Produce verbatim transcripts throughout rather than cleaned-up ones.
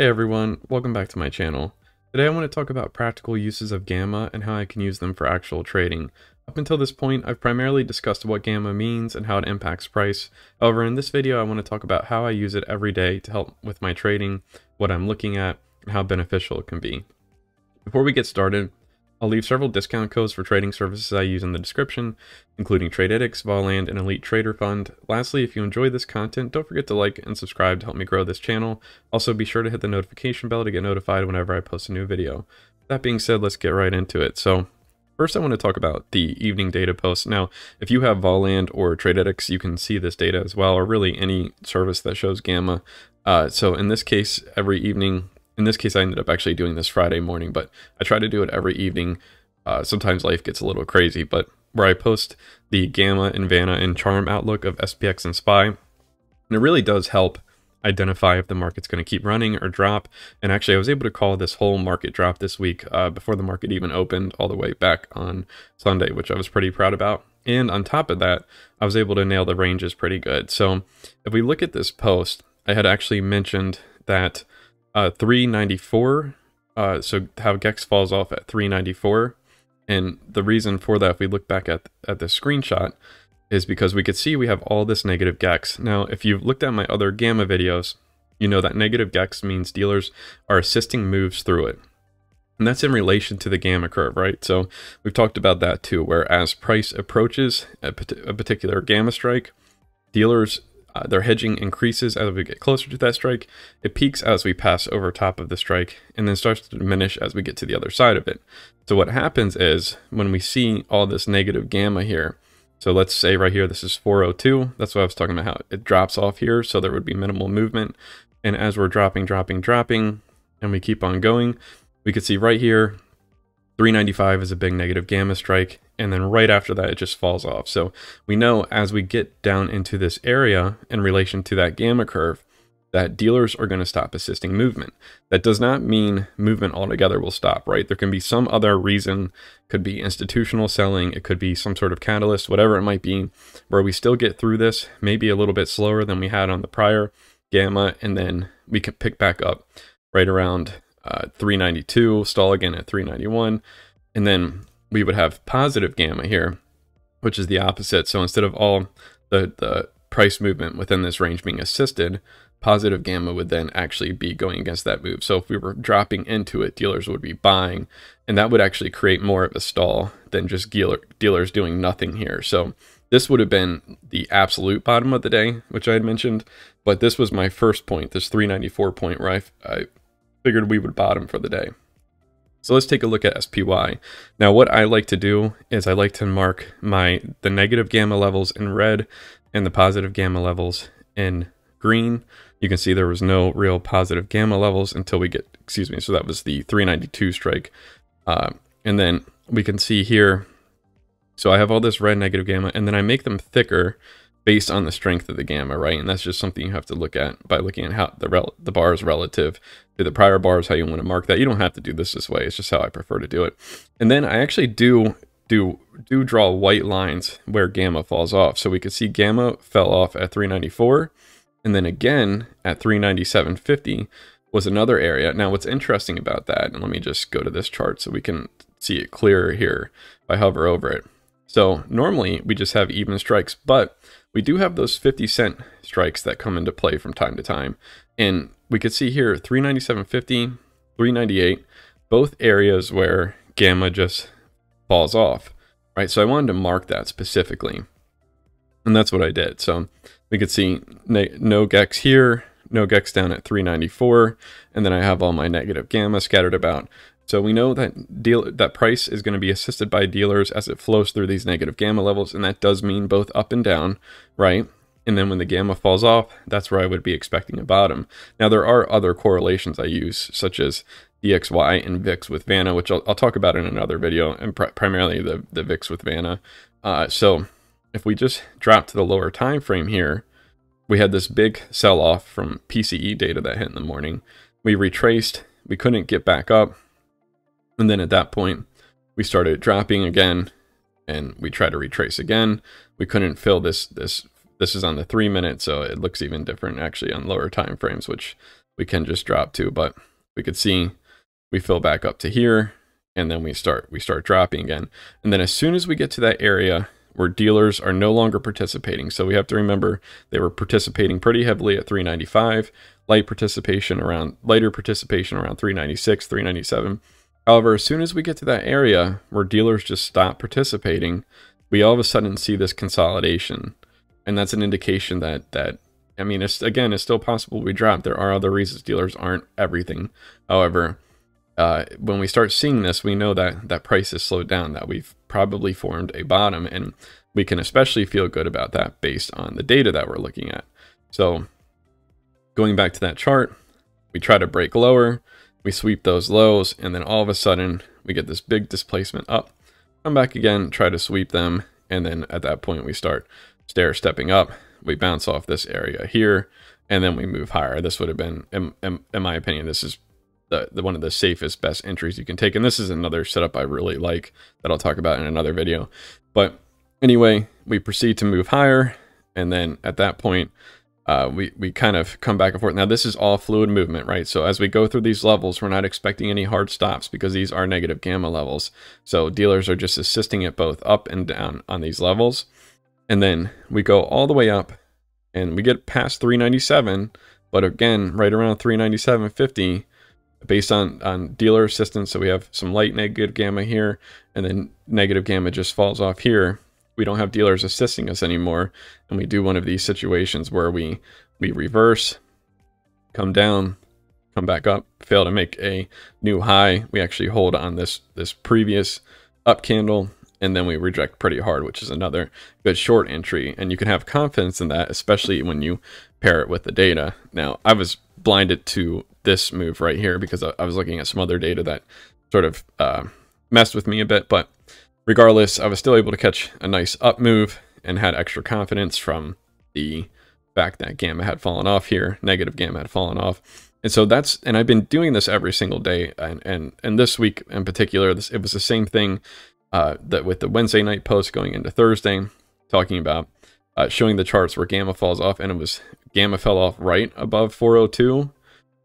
Hey everyone, welcome back to my channel. Today I want to talk about practical uses of gamma and how I can use them for actual trading. Up until this point, I've primarily discussed what gamma means and how it impacts price. However, in this video I want to talk about how I use it every day to help with my trading, what I'm looking at, and how beneficial it can be. Before we get started, I'll leave several discount codes for trading services I use in the description, including Tradytics, Volland, and Elite Trader Fund. Lastly, if you enjoy this content, don't forget to like and subscribe to help me grow this channel. Also, be sure to hit the notification bell to get notified whenever I post a new video. That being said, let's get right into it. So, first I want to talk about the evening data post. Now, if you have Volland or Tradytics, you can see this data as well, or really any service that shows gamma. Uh, so in this case, every evening... In this case, I ended up actually doing this Friday morning, but I try to do it every evening. Uh, sometimes life gets a little crazy, but where I post the gamma and vana and charm outlook of S P X and S P Y, and it really does help identify if the market's going to keep running or drop. And actually, I was able to call this whole market drop this week uh, before the market even opened all the way back on Sunday, which I was pretty proud about. And on top of that, I was able to nail the ranges pretty good. So if we look at this post, I had actually mentioned that Uh, three ninety-four, uh, so how G E X falls off at three ninety-four, and the reason for that, if we look back at, at the screenshot, is because we could see we have all this negative G E X. Now, if you've looked at my other gamma videos, you know that negative G E X means dealers are assisting moves through it, and that's in relation to the gamma curve, right? So we've talked about that too, where as price approaches a, a particular gamma strike, dealers Uh, their hedging increases as we get closer to that strike. It peaks as we pass over top of the strike and then starts to diminish as we get to the other side of it. So what happens is when we see all this negative gamma here, so let's say right here, this is four oh two. That's what I was talking about, how it drops off here. So there would be minimal movement. And as we're dropping, dropping, dropping, and we keep on going, we could see right here, three ninety-five is a big negative gamma strike, and then right after that, it just falls off. So we know as we get down into this area in relation to that gamma curve, that dealers are going to stop assisting movement. That does not mean movement altogether will stop, right? There can be some other reason, could be institutional selling, it could be some sort of catalyst, whatever it might be, where we still get through this, maybe a little bit slower than we had on the prior gamma, and then we can pick back up right around Uh, three ninety-two, stall again at three ninety-one, and then we would have positive gamma here, which is the opposite. So instead of all the, the price movement within this range being assisted, positive gamma would then actually be going against that move. So if we were dropping into it, dealers would be buying, and that would actually create more of a stall than just dealer, dealers doing nothing here. So this would have been the absolute bottom of the day, which I had mentioned, but this was my first point, this three ninety-four point where I, I figured we would bottom for the day. So let's take a look at S P Y. Now what I like to do is I like to mark my the negative gamma levels in red and the positive gamma levels in green. You can see there was no real positive gamma levels until we get, excuse me, so that was the three ninety-two strike. Uh, and then we can see here, so I have all this red negative gamma, and then I make them thicker based on the strength of the gamma, right? And that's just something you have to look at by looking at how the, rel the bars relative to the prior bars, how you want to mark that. You don't have to do this this way. It's just how I prefer to do it. And then I actually do, do, do draw white lines where gamma falls off. So we could see gamma fell off at three ninety-four. And then again at three ninety-seven fifty was another area. Now what's interesting about that, and let me just go to this chart so we can see it clearer here if I hover over it. So normally we just have even strikes, but we do have those fifty cent strikes that come into play from time to time. And we could see here three ninety-seven fifty, three ninety-eight, both areas where gamma just falls off, right? So I wanted to mark that specifically, and that's what I did. So we could see no G E X here, no G E X down at three ninety-four, and then I have all my negative gamma scattered about. So we know that deal that price is going to be assisted by dealers as it flows through these negative gamma levels, and that does mean both up and down, right? And then when the gamma falls off, that's where I would be expecting a bottom. Now there are other correlations I use, such as D X Y and V I X with vana, which I'll, I'll talk about in another video, and pr primarily the, the V I X with vana. Uh, so if we just drop to the lower time frame here, we had this big sell-off from P C E data that hit in the morning. We retraced, we couldn't get back up. And then at that point, we started dropping again, and we tried to retrace again. We couldn't fill this, this, this is on the three minute, so it looks even different actually on lower time frames, which we can just drop to, but we could see we fill back up to here, and then we start we start dropping again. And then as soon as we get to that area where dealers are no longer participating, so we have to remember they were participating pretty heavily at three ninety-five, light participation around, lighter participation around three ninety-six, three ninety-seven. However, as soon as we get to that area where dealers just stop participating, we all of a sudden see this consolidation. And that's an indication that, that I mean, it's, again, it's still possible we drop. There are other reasons. Dealers aren't everything. However, Uh, when we start seeing this, we know that that price is slowed down, that we've probably formed a bottom, and we can especially feel good about that based on the data that we're looking at. So going back to that chart, we try to break lower, we sweep those lows, and then all of a sudden we get this big displacement up, come back again, try to sweep them. And then at that point we start stair stepping up, we bounce off this area here, and then we move higher. This would have been, in, in, in my opinion, this is The, the one of the safest, best entries you can take. And this is another setup I really like that I'll talk about in another video. But anyway, we proceed to move higher. And then at that point, uh, we, we kind of come back and forth. Now, this is all fluid movement, right? So as we go through these levels, we're not expecting any hard stops because these are negative gamma levels. So dealers are just assisting it both up and down on these levels. And then we go all the way up and we get past three ninety-seven. But again, right around three ninety-seven fifty, based on, on dealer assistance, so we have some light negative gamma here, and then negative gamma just falls off here. We don't have dealers assisting us anymore, and we do one of these situations where we, we reverse, come down, come back up, fail to make a new high. We actually hold on this, this previous up candle, and then we reject pretty hard, which is another good short entry. And you can have confidence in that, especially when you pair it with the data. Now, I was blinded to this move right here because I was looking at some other data that sort of uh, messed with me a bit, but regardless, I was still able to catch a nice up move and had extra confidence from the fact that gamma had fallen off here, negative gamma had fallen off. And so that's, and I've been doing this every single day, and and, and this week in particular, this, it was the same thing uh, that with the Wednesday night post going into Thursday, talking about uh, showing the charts where gamma falls off, and it was gamma fell off right above four oh two.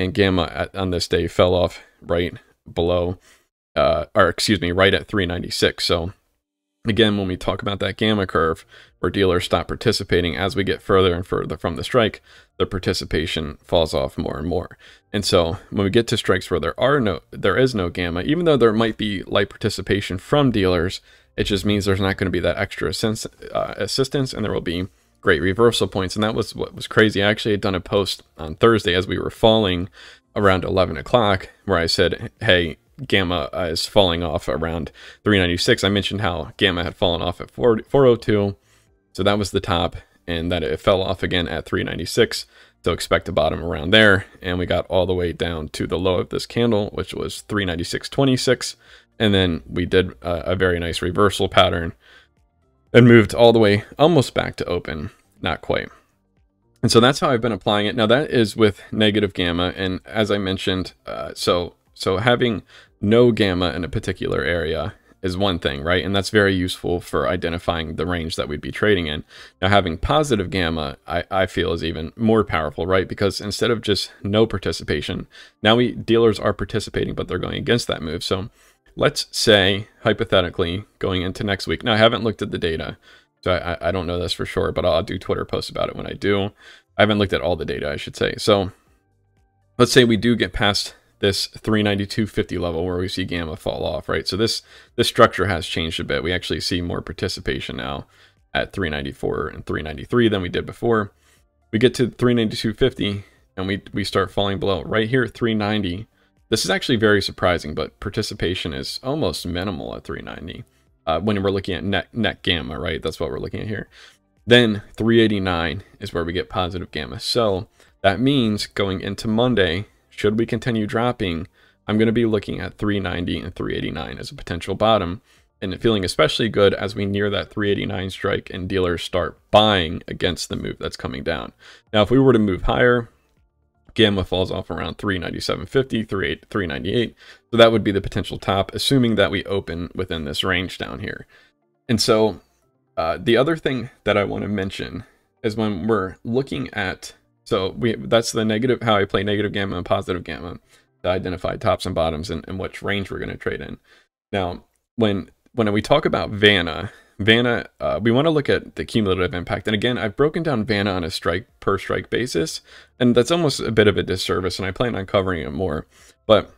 And gamma on this day fell off right below, uh, or excuse me, right at three ninety-six. So again, when we talk about that gamma curve where dealers stop participating, as we get further and further from the strike, the participation falls off more and more. And so when we get to strikes where there are no, there is no gamma, even though there might be light participation from dealers, it just means there's not going to be that extra assistance, uh, assistance, and there will be great reversal points. And that was what was crazy. I actually had done a post on Thursday as we were falling around eleven o'clock where I said, hey, gamma is falling off around three ninety-six. I mentioned how gamma had fallen off at four oh two. So that was the top, and that it fell off again at three ninety-six. So expect a bottom around there. And we got all the way down to the low of this candle, which was three ninety-six twenty-six. And then we did a, a very nice reversal pattern and moved all the way almost back to open, not quite. And so that's how I've been applying it. Now that is with negative gamma. And as I mentioned, uh, so so having no gamma in a particular area is one thing, right? And that's very useful for identifying the range that we'd be trading in. Now having positive gamma, I, I feel is even more powerful, right? Because instead of just no participation, now we dealers are participating, but they're going against that move. So let's say, hypothetically, going into next week. Now, I haven't looked at the data, so I, I don't know this for sure, but I'll do Twitter posts about it when I do. I haven't looked at all the data, I should say. So let's say we do get past this three ninety-two fifty level where we see gamma fall off, right? So this, this structure has changed a bit. We actually see more participation now at three ninety-four and three ninety-three than we did before. We get to three ninety-two fifty, and we, we start falling below. Right here at three ninety, this is actually very surprising, but participation is almost minimal at three ninety uh, when we're looking at net, net gamma, right? That's what we're looking at here. Then three eighty-nine is where we get positive gamma. So that means going into Monday, should we continue dropping, I'm going to be looking at three ninety and three eighty-nine as a potential bottom, and feeling especially good as we near that three eighty-nine strike and dealers start buying against the move that's coming down. Now, if we were to move higher, gamma falls off around three ninety-seven fifty, three ninety-eight. So that would be the potential top, assuming that we open within this range down here. And so uh, the other thing that I want to mention is when we're looking at So we that's the negative, how I play negative gamma and positive gamma to identify tops and bottoms and, and which range we're going to trade in. Now, when when we talk about VANA, VANA, uh, we want to look at the cumulative impact. And again, I've broken down VANA on a strike per strike basis, and that's almost a bit of a disservice, and I plan on covering it more. But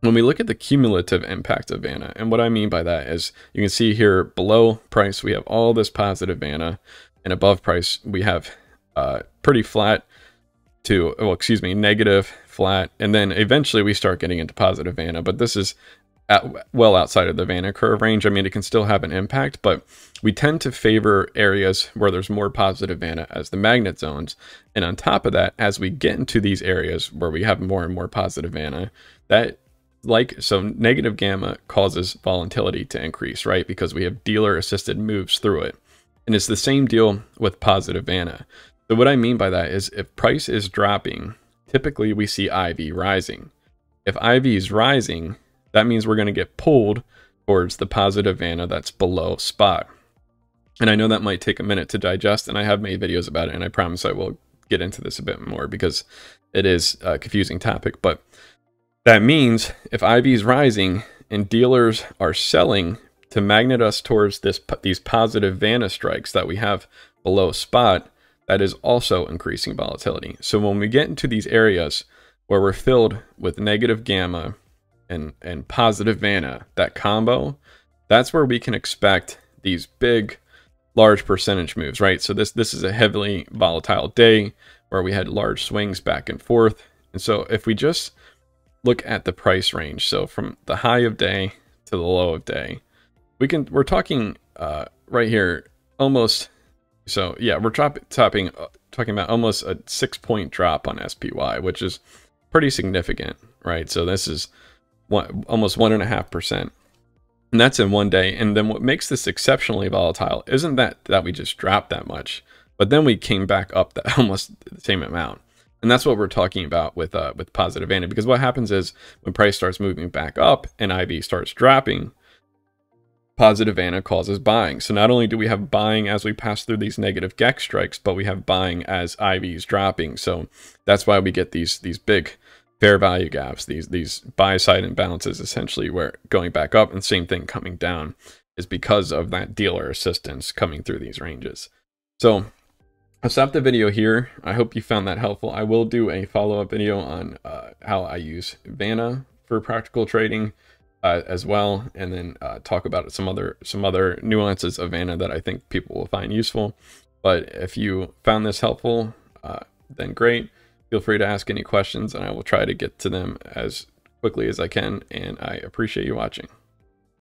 when we look at the cumulative impact of VANA, and what I mean by that is you can see here below price, we have all this positive VANA, and above price, we have uh, pretty flat to, well, excuse me, negative, flat, and then eventually we start getting into positive VANA, but this is At, well outside of the VANA curve range. I mean, it can still have an impact, but we tend to favor areas where there's more positive VANA as the magnet zones. And on top of that, as we get into these areas where we have more and more positive VANA, that like, so negative gamma causes volatility to increase, right? Because we have dealer assisted moves through it. And it's the same deal with positive VANA. So what I mean by that is if price is dropping, typically we see I V rising. If I V is rising, that means we're going to get pulled towards the positive VANA that's below spot. And I know that might take a minute to digest, and I have made videos about it, and I promise I will get into this a bit more because it is a confusing topic. But that means if I V is rising and dealers are selling to magnet us towards this these positive VANA strikes that we have below spot, that is also increasing volatility. So when we get into these areas where we're filled with negative gamma and and positive VANA, that combo, that's where we can expect these big large percentage moves, right? So this this is a heavily volatile day where we had large swings back and forth. And so if we just look at the price range, so from the high of day to the low of day, we can we're talking uh right here almost, so yeah, we're top, topping uh, talking about almost a six point drop on S P Y, which is pretty significant, right? So this is One, almost one and a half percent, and that's in one day. And then what makes this exceptionally volatile isn't that that we just dropped that much, but then we came back up that almost the same amount. And that's what we're talking about with uh with positive VANA, because what happens is when price starts moving back up and I V starts dropping, positive VANA causes buying. So not only do we have buying as we pass through these negative G E X strikes, but we have buying as I V is dropping. So that's why we get these these big fair value gaps, these these buy side imbalances, essentially, where going back up and same thing coming down, is because of that dealer assistance coming through these ranges. So I'll stop the video here. I hope you found that helpful. I will do a follow-up video on uh, how I use VANA for practical trading uh, as well, and then uh, talk about some other some other nuances of VANA that I think people will find useful. But if you found this helpful, uh, then great. Feel free to ask any questions, and I will try to get to them as quickly as I can, and I appreciate you watching.